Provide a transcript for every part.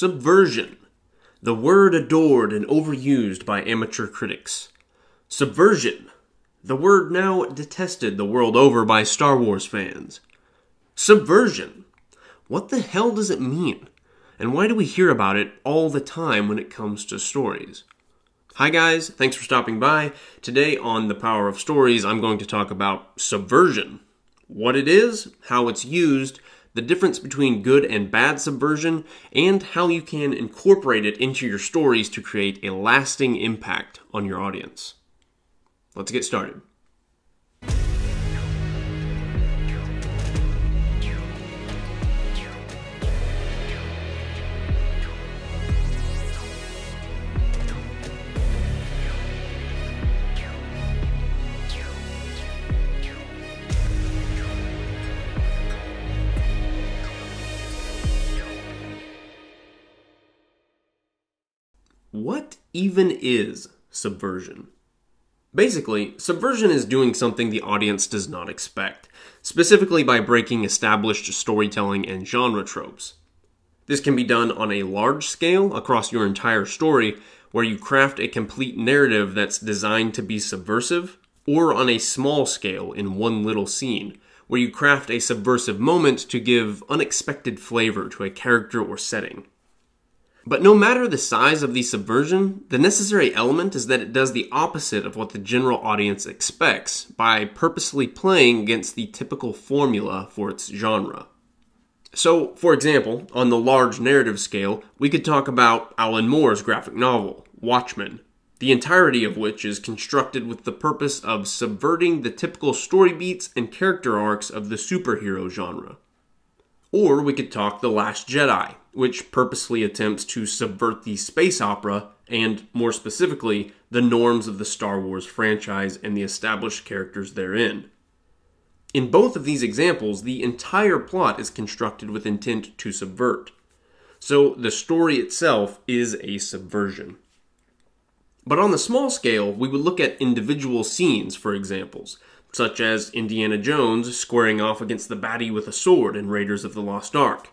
Subversion, the word adored and overused by amateur critics. Subversion, the word now detested the world over by Star Wars fans. Subversion, what the hell does it mean? And why do we hear about it all the time when it comes to stories? Hi guys, thanks for stopping by. Today on The Power of Stories, I'm going to talk about subversion. What it is, how it's used, the difference between good and bad subversion, and how you can incorporate it into your stories to create a lasting impact on your audience. Let's get started. What even is subversion? Basically, subversion is doing something the audience does not expect, specifically by breaking established storytelling and genre tropes. This can be done on a large scale across your entire story, where you craft a complete narrative that's designed to be subversive, or on a small scale in one little scene, where you craft a subversive moment to give unexpected flavor to a character or setting. But no matter the size of the subversion, the necessary element is that it does the opposite of what the general audience expects by purposely playing against the typical formula for its genre. So, for example, on the large narrative scale, we could talk about Alan Moore's graphic novel, Watchmen, the entirety of which is constructed with the purpose of subverting the typical story beats and character arcs of the superhero genre. Or we could talk The Last Jedi, which purposely attempts to subvert the space opera, and more specifically, the norms of the Star Wars franchise and the established characters therein. In both of these examples, the entire plot is constructed with intent to subvert. So the story itself is a subversion. But on the small scale, we would look at individual scenes for examples, such as Indiana Jones squaring off against the baddie with a sword in Raiders of the Lost Ark.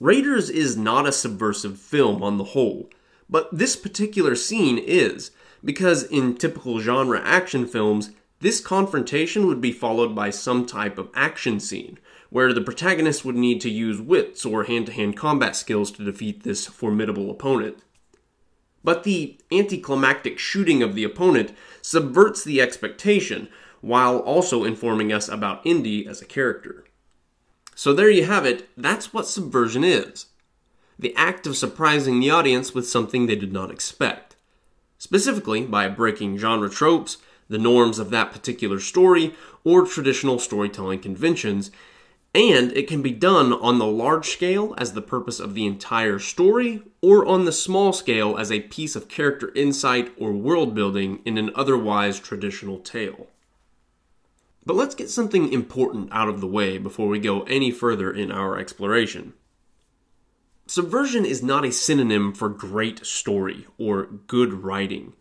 Raiders is not a subversive film on the whole, but this particular scene is, because in typical genre action films, this confrontation would be followed by some type of action scene, where the protagonist would need to use wits or hand-to-hand combat skills to defeat this formidable opponent. But the anticlimactic shooting of the opponent subverts the expectation, while also informing us about Indy as a character. So there you have it, that's what subversion is. The act of surprising the audience with something they did not expect. Specifically, by breaking genre tropes, the norms of that particular story, or traditional storytelling conventions, and it can be done on the large scale as the purpose of the entire story, or on the small scale as a piece of character insight or world building in an otherwise traditional tale. But let's get something important out of the way before we go any further in our exploration. Subversion is not a synonym for great story or good writing.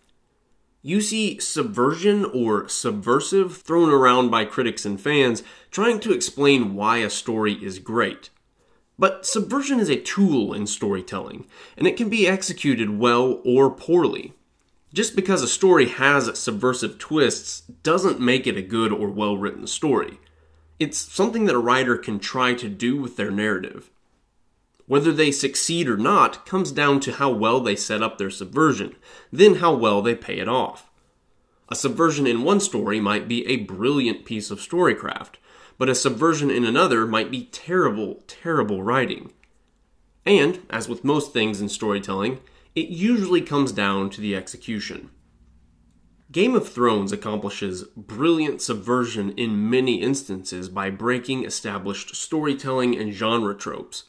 You see subversion or subversive thrown around by critics and fans trying to explain why a story is great. But subversion is a tool in storytelling, and it can be executed well or poorly. Just because a story has subversive twists doesn't make it a good or well-written story. It's something that a writer can try to do with their narrative. Whether they succeed or not comes down to how well they set up their subversion, then how well they pay it off. A subversion in one story might be a brilliant piece of storycraft, but a subversion in another might be terrible, terrible writing. And, as with most things in storytelling, it usually comes down to the execution. Game of Thrones accomplishes brilliant subversion in many instances by breaking established storytelling and genre tropes.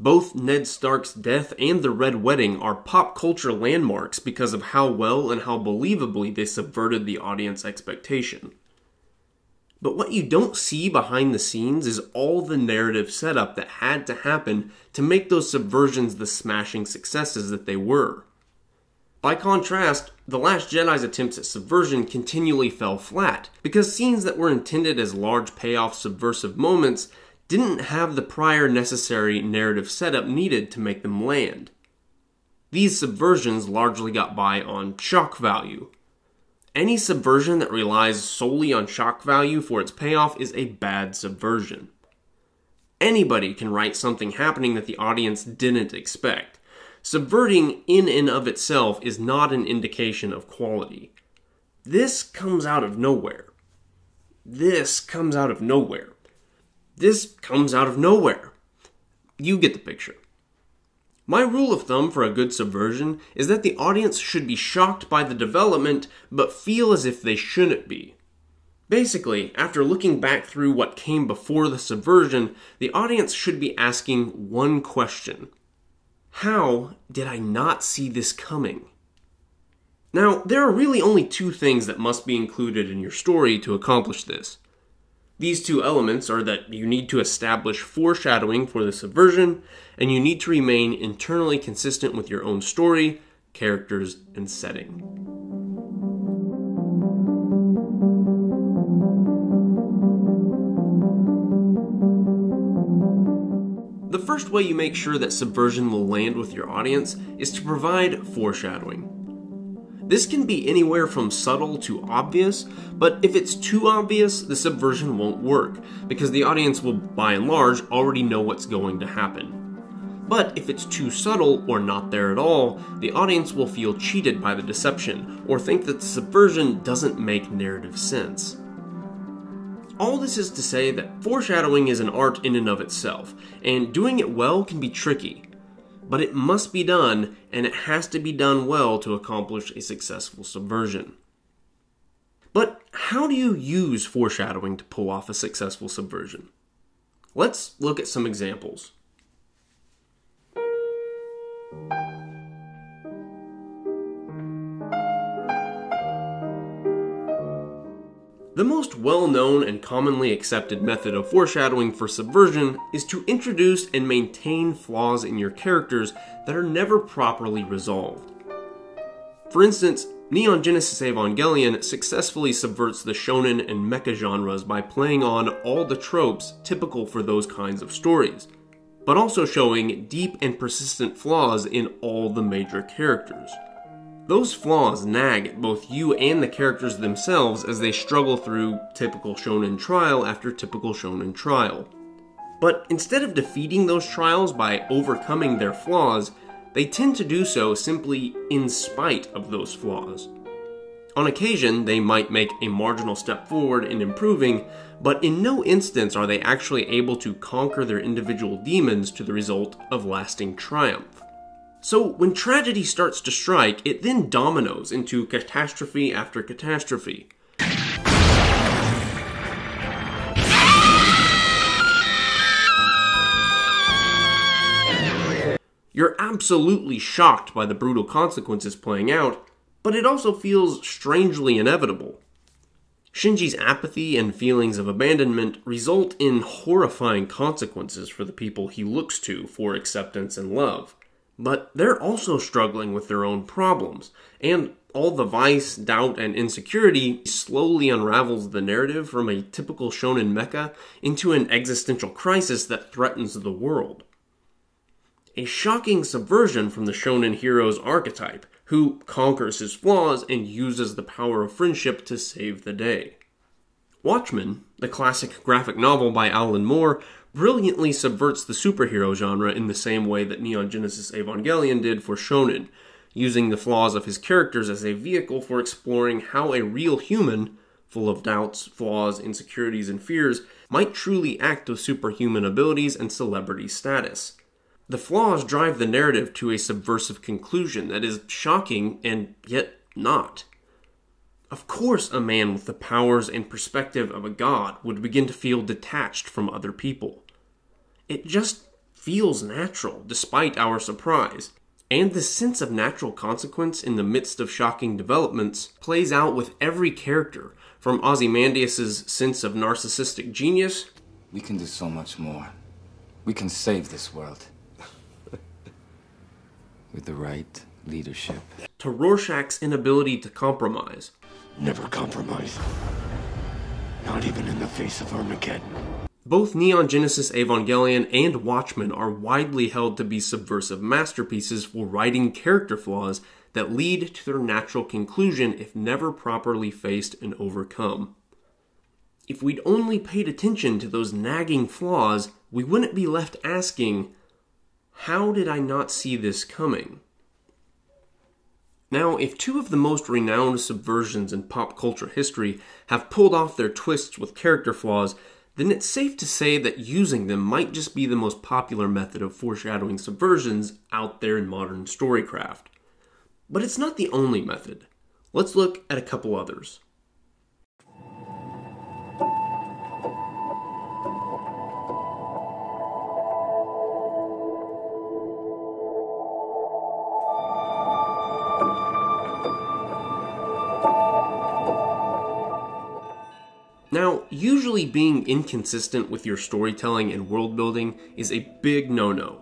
Both Ned Stark's death and the Red Wedding are pop culture landmarks because of how well and how believably they subverted the audience expectation. But what you don't see behind the scenes is all the narrative setup that had to happen to make those subversions the smashing successes that they were. By contrast, The Last Jedi's attempts at subversion continually fell flat, because scenes that were intended as large payoff subversive moments didn't have the prior necessary narrative setup needed to make them land. These subversions largely got by on shock value. Any subversion that relies solely on shock value for its payoff is a bad subversion. Anybody can write something happening that the audience didn't expect. Subverting in and of itself is not an indication of quality. This comes out of nowhere. This comes out of nowhere. This comes out of nowhere. You get the picture. My rule of thumb for a good subversion is that the audience should be shocked by the development, but feel as if they shouldn't be. Basically, after looking back through what came before the subversion, the audience should be asking one question. How did I not see this coming? Now, there are really only two things that must be included in your story to accomplish this. These two elements are that you need to establish foreshadowing for the subversion, and you need to remain internally consistent with your own story, characters, and setting. The first way you make sure that subversion will land with your audience is to provide foreshadowing. This can be anywhere from subtle to obvious, but if it's too obvious, the subversion won't work, because the audience will, by and large, already know what's going to happen. But if it's too subtle or not there at all, the audience will feel cheated by the deception, or think that the subversion doesn't make narrative sense. All this is to say that foreshadowing is an art in and of itself, and doing it well can be tricky. But it must be done, and it has to be done well to accomplish a successful subversion. But how do you use foreshadowing to pull off a successful subversion? Let's look at some examples. The most well-known and commonly accepted method of foreshadowing for subversion is to introduce and maintain flaws in your characters that are never properly resolved. For instance, Neon Genesis Evangelion successfully subverts the shonen and mecha genres by playing on all the tropes typical for those kinds of stories, but also showing deep and persistent flaws in all the major characters. Those flaws nag at both you and the characters themselves as they struggle through typical shonen trial after typical shonen trial. But instead of defeating those trials by overcoming their flaws, they tend to do so simply in spite of those flaws. On occasion, they might make a marginal step forward in improving, but in no instance are they actually able to conquer their individual demons to the result of lasting triumph. So when tragedy starts to strike, it then dominoes into catastrophe after catastrophe. You're absolutely shocked by the brutal consequences playing out, but it also feels strangely inevitable. Shinji's apathy and feelings of abandonment result in horrifying consequences for the people he looks to for acceptance and love. But they're also struggling with their own problems, and all the vice, doubt, and insecurity slowly unravels the narrative from a typical shonen mecha into an existential crisis that threatens the world. A shocking subversion from the shonen hero's archetype, who conquers his flaws and uses the power of friendship to save the day. Watchmen, the classic graphic novel by Alan Moore, brilliantly subverts the superhero genre in the same way that Neon Genesis Evangelion did for shonen, using the flaws of his characters as a vehicle for exploring how a real human, full of doubts, flaws, insecurities, and fears, might truly act with superhuman abilities and celebrity status. The flaws drive the narrative to a subversive conclusion that is shocking and yet not. Of course, a man with the powers and perspective of a god would begin to feel detached from other people. It just feels natural, despite our surprise, and this sense of natural consequence in the midst of shocking developments plays out with every character, from Ozymandias' sense of narcissistic genius. We can do so much more. We can save this world. With the right leadership. To Rorschach's inability to compromise. Never compromise. Not even in the face of Armageddon. Both Neon Genesis Evangelion and Watchmen are widely held to be subversive masterpieces for writing character flaws that lead to their natural conclusion if never properly faced and overcome. If we'd only paid attention to those nagging flaws, we wouldn't be left asking, how did I not see this coming? Now, if two of the most renowned subversions in pop culture history have pulled off their twists with character flaws, then it's safe to say that using them might just be the most popular method of foreshadowing subversions out there in modern storycraft. But it's not the only method. Let's look at a couple others. Now, usually being inconsistent with your storytelling and world building is a big no-no.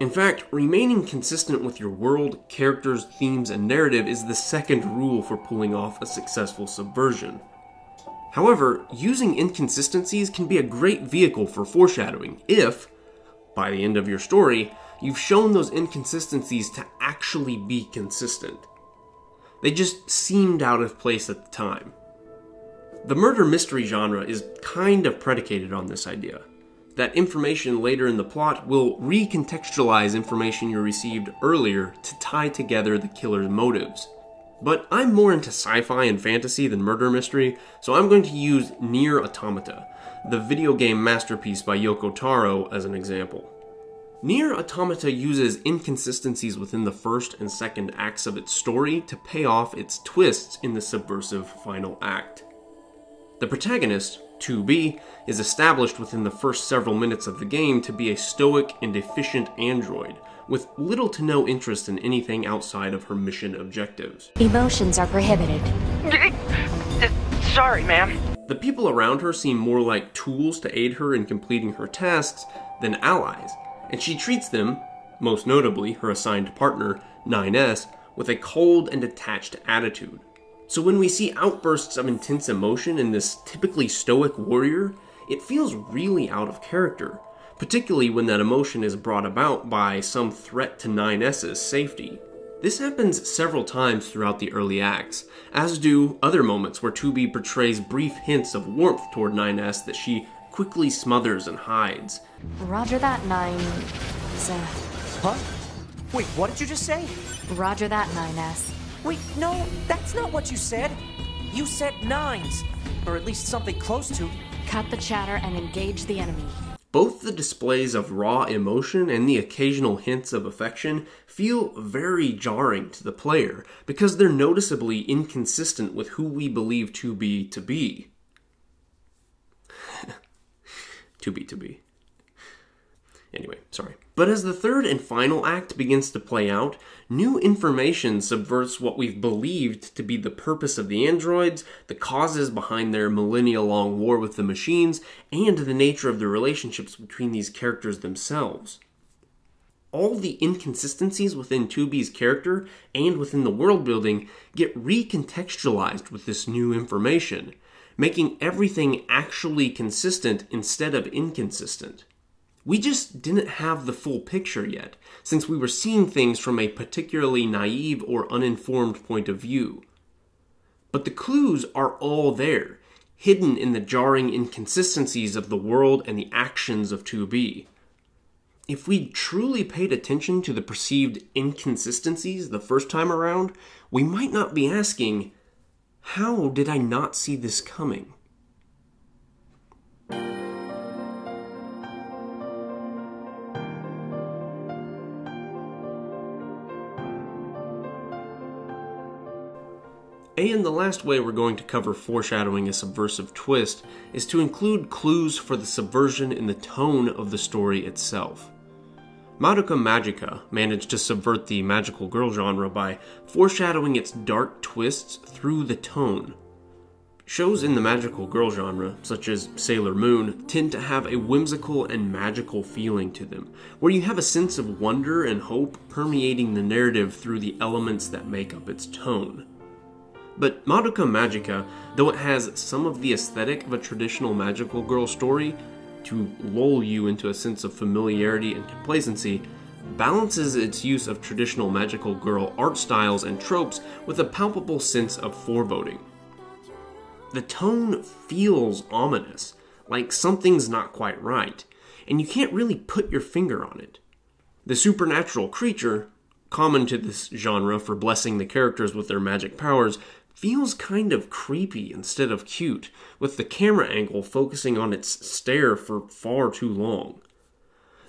In fact, remaining consistent with your world, characters, themes, and narrative is the second rule for pulling off a successful subversion. However, using inconsistencies can be a great vehicle for foreshadowing if, by the end of your story, you've shown those inconsistencies to actually be consistent. They just seemed out of place at the time. The murder mystery genre is kind of predicated on this idea, that information later in the plot will recontextualize information you received earlier to tie together the killer's motives. But I'm more into sci-fi and fantasy than murder mystery, so I'm going to use Nier Automata, the video game masterpiece by Yoko Taro, as an example. Nier Automata uses inconsistencies within the first and second acts of its story to pay off its twists in the subversive final act. The protagonist, 2B, is established within the first several minutes of the game to be a stoic and efficient android, with little to no interest in anything outside of her mission objectives. Emotions are prohibited. Sorry, ma'am. The people around her seem more like tools to aid her in completing her tasks than allies, and she treats them, most notably her assigned partner, 9S, with a cold and detached attitude. So when we see outbursts of intense emotion in this typically stoic warrior, it feels really out of character, particularly when that emotion is brought about by some threat to 9S's safety. This happens several times throughout the early acts, as do other moments where 2B portrays brief hints of warmth toward 9S that she quickly smothers and hides. Roger that, 9S. Huh? Wait, what did you just say? Roger that, 9S. Wait, no, that's not what you said. You said 9s, or at least something close to. Cut the chatter and engage the enemy. Both the displays of raw emotion and the occasional hints of affection feel very jarring to the player because they're noticeably inconsistent with who we believe 2B to be. 2B to be. Anyway, sorry. But as the third and final act begins to play out, new information subverts what we've believed to be the purpose of the androids, the causes behind their millennia-long war with the machines, and the nature of the relationships between these characters themselves. All the inconsistencies within 2B's character and within the world building get recontextualized with this new information, making everything actually consistent instead of inconsistent. We just didn't have the full picture yet, since we were seeing things from a particularly naive or uninformed point of view. But the clues are all there, hidden in the jarring inconsistencies of the world and the actions of 2B. If we'd truly paid attention to the perceived inconsistencies the first time around, we might not be asking, how did I not see this coming? And the last way we're going to cover foreshadowing a subversive twist is to include clues for the subversion in the tone of the story itself. Madoka Magica managed to subvert the magical girl genre by foreshadowing its dark twists through the tone. Shows in the magical girl genre, such as Sailor Moon, tend to have a whimsical and magical feeling to them, where you have a sense of wonder and hope permeating the narrative through the elements that make up its tone. But Madoka Magica, though it has some of the aesthetic of a traditional magical girl story, to lull you into a sense of familiarity and complacency, balances its use of traditional magical girl art styles and tropes with a palpable sense of foreboding. The tone feels ominous, like something's not quite right, and you can't really put your finger on it. The supernatural creature, common to this genre for blessing the characters with their magic powers, feels kind of creepy instead of cute, with the camera angle focusing on its stare for far too long.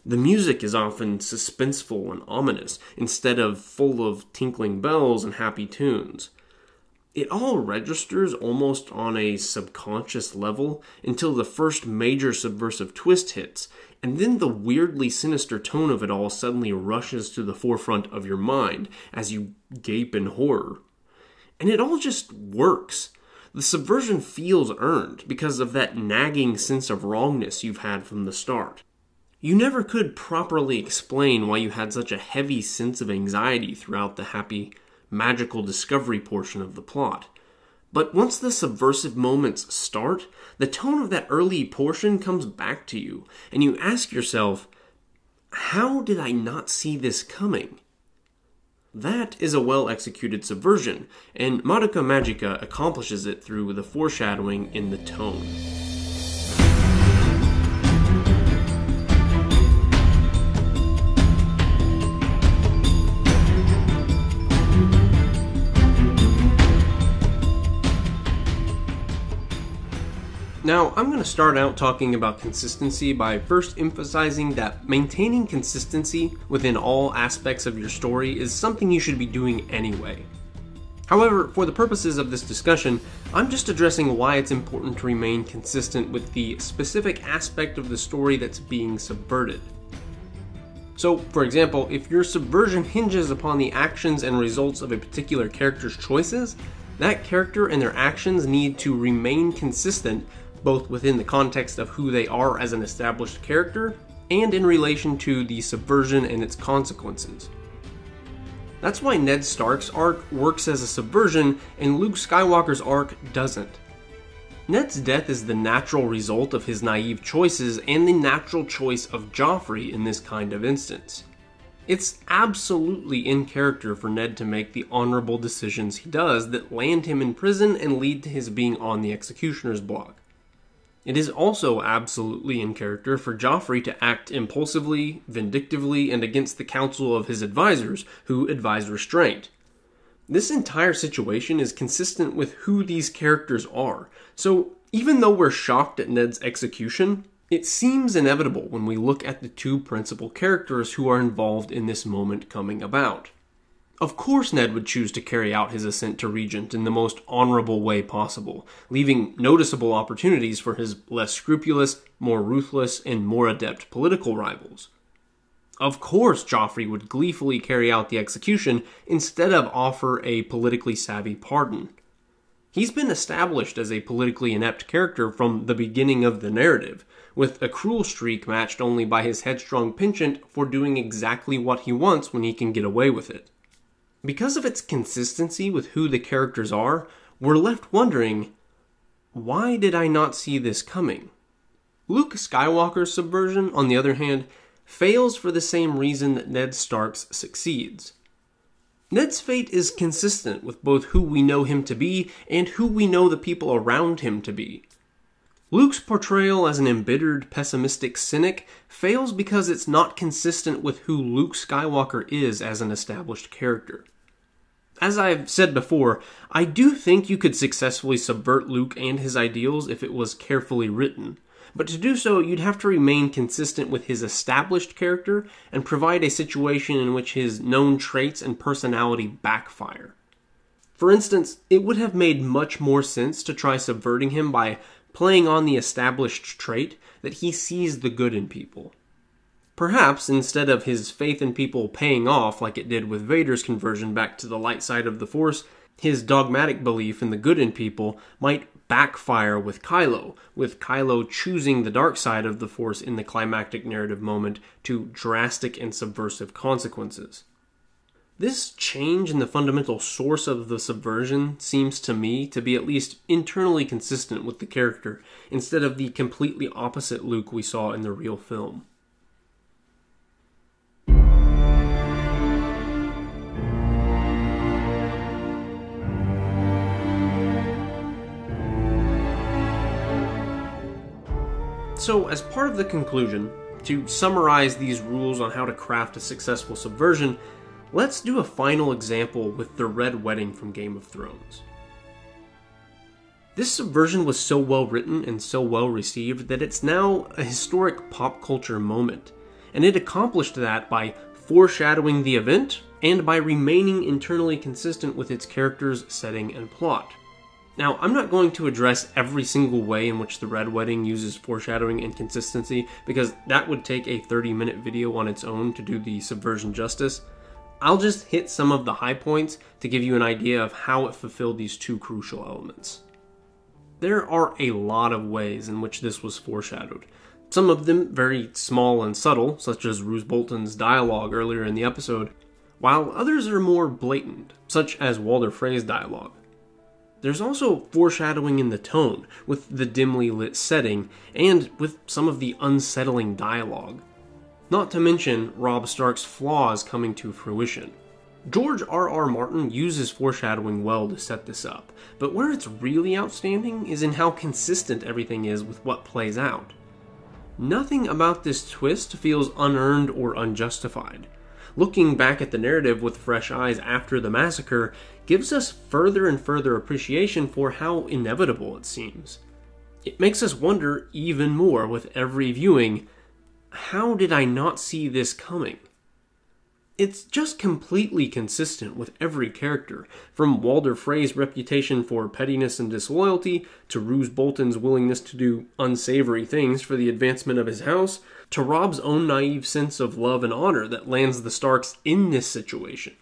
The music is often suspenseful and ominous, instead of full of tinkling bells and happy tunes. It all registers almost on a subconscious level until the first major subversive twist hits, and then the weirdly sinister tone of it all suddenly rushes to the forefront of your mind as you gape in horror. And it all just works. The subversion feels earned because of that nagging sense of wrongness you've had from the start. You never could properly explain why you had such a heavy sense of anxiety throughout the happy, magical discovery portion of the plot. But once the subversive moments start, the tone of that early portion comes back to you, and you ask yourself, how did I not see this coming? That is a well-executed subversion, and Madoka Magica accomplishes it through the foreshadowing in the tone. Now, I'm going to start out talking about consistency by first emphasizing that maintaining consistency within all aspects of your story is something you should be doing anyway. However, for the purposes of this discussion, I'm just addressing why it's important to remain consistent with the specific aspect of the story that's being subverted. So, for example, if your subversion hinges upon the actions and results of a particular character's choices, that character and their actions need to remain consistent both within the context of who they are as an established character, and in relation to the subversion and its consequences. That's why Ned Stark's arc works as a subversion and Luke Skywalker's arc doesn't. Ned's death is the natural result of his naive choices and the natural choice of Joffrey in this kind of instance. It's absolutely in character for Ned to make the honorable decisions he does that land him in prison and lead to his being on the executioner's block. It is also absolutely in character for Joffrey to act impulsively, vindictively, and against the counsel of his advisors, who advise restraint. This entire situation is consistent with who these characters are, so even though we're shocked at Ned's execution, it seems inevitable when we look at the two principal characters who are involved in this moment coming about. Of course Ned would choose to carry out his ascent to regent in the most honorable way possible, leaving noticeable opportunities for his less scrupulous, more ruthless, and more adept political rivals. Of course Joffrey would gleefully carry out the execution instead of offer a politically savvy pardon. He's been established as a politically inept character from the beginning of the narrative, with a cruel streak matched only by his headstrong penchant for doing exactly what he wants when he can get away with it. Because of its consistency with who the characters are, we're left wondering, why did I not see this coming? Luke Skywalker's subversion, on the other hand, fails for the same reason that Ned Stark's succeeds. Ned's fate is consistent with both who we know him to be and who we know the people around him to be. Luke's portrayal as an embittered, pessimistic cynic fails because it's not consistent with who Luke Skywalker is as an established character. As I've said before, I do think you could successfully subvert Luke and his ideals if it was carefully written, but to do so you'd have to remain consistent with his established character and provide a situation in which his known traits and personality backfire. For instance, it would have made much more sense to try subverting him by playing on the established trait that he sees the good in people. Perhaps, instead of his faith in people paying off like it did with Vader's conversion back to the light side of the Force, his dogmatic belief in the good in people might backfire with Kylo choosing the dark side of the Force in the climactic narrative moment to drastic and subversive consequences. This change in the fundamental source of the subversion seems to me to be at least internally consistent with the character, instead of the completely opposite Luke we saw in the real film. So, as part of the conclusion, to summarize these rules on how to craft a successful subversion, let's do a final example with the Red Wedding from Game of Thrones. This subversion was so well written and so well received that it's now a historic pop culture moment, and it accomplished that by foreshadowing the event and by remaining internally consistent with its characters, setting, and plot. Now, I'm not going to address every single way in which the Red Wedding uses foreshadowing and consistency, because that would take a 30-minute video on its own to do the subversion justice. I'll just hit some of the high points to give you an idea of how it fulfilled these two crucial elements. There are a lot of ways in which this was foreshadowed. Some of them very small and subtle, such as Roose Bolton's dialogue earlier in the episode, while others are more blatant, such as Walder Frey's dialogue. There's also foreshadowing in the tone, with the dimly lit setting, and with some of the unsettling dialogue. Not to mention Robb Stark's flaws coming to fruition. George R.R. Martin uses foreshadowing well to set this up, but where it's really outstanding is in how consistent everything is with what plays out. Nothing about this twist feels unearned or unjustified. Looking back at the narrative with fresh eyes after the massacre gives us further and further appreciation for how inevitable it seems. It makes us wonder even more with every viewing, how did I not see this coming? It's just completely consistent with every character, from Walder Frey's reputation for pettiness and disloyalty, to Roose Bolton's willingness to do unsavory things for the advancement of his house, to Robb's own naive sense of love and honor that lands the Starks in this situation.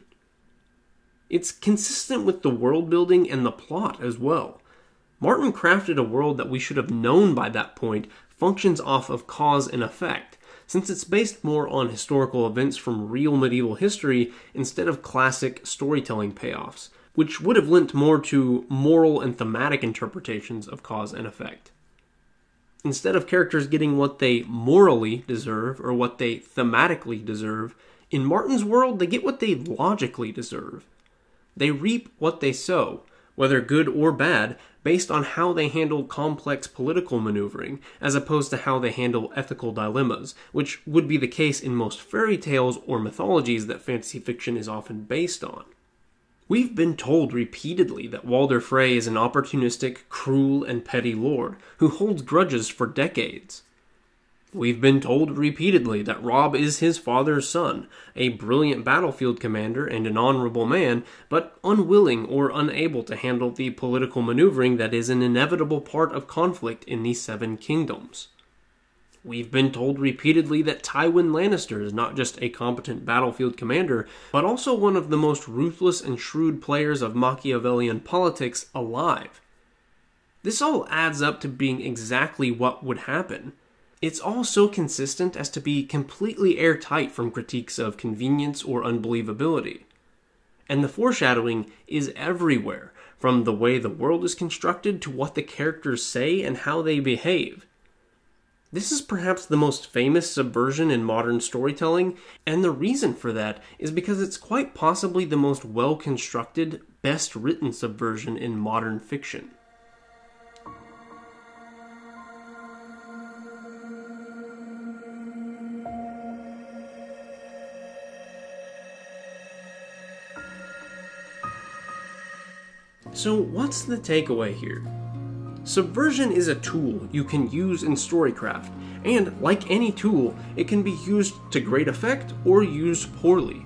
It's consistent with the world building and the plot as well. Martin crafted a world that we should have known by that point functions off of cause and effect, since it's based more on historical events from real medieval history instead of classic storytelling payoffs, which would have lent more to moral and thematic interpretations of cause and effect. Instead of characters getting what they morally deserve or what they thematically deserve, in Martin's world they get what they logically deserve. They reap what they sow, whether good or bad, based on how they handle complex political maneuvering, as opposed to how they handle ethical dilemmas, which would be the case in most fairy tales or mythologies that fantasy fiction is often based on. We've been told repeatedly that Walder Frey is an opportunistic, cruel, and petty lord who holds grudges for decades. We've been told repeatedly that Robb is his father's son, a brilliant battlefield commander and an honorable man, but unwilling or unable to handle the political maneuvering that is an inevitable part of conflict in the Seven Kingdoms. We've been told repeatedly that Tywin Lannister is not just a competent battlefield commander, but also one of the most ruthless and shrewd players of Machiavellian politics alive. This all adds up to being exactly what would happen. It's all so consistent as to be completely airtight from critiques of convenience or unbelievability. And the foreshadowing is everywhere, from the way the world is constructed to what the characters say and how they behave. This is perhaps the most famous subversion in modern storytelling, and the reason for that is because it's quite possibly the most well-constructed, best-written subversion in modern fiction. So what's the takeaway here? Subversion is a tool you can use in storycraft, and like any tool, it can be used to great effect or used poorly.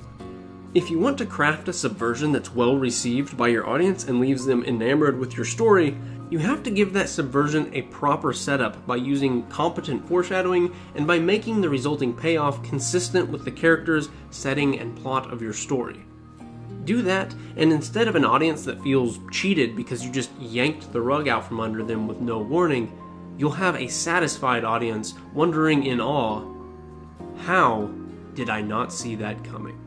If you want to craft a subversion that's well received by your audience and leaves them enamored with your story, you have to give that subversion a proper setup by using competent foreshadowing and by making the resulting payoff consistent with the characters, setting, and plot of your story. Do that, and instead of an audience that feels cheated because you just yanked the rug out from under them with no warning, you'll have a satisfied audience wondering in awe, how did I not see that coming?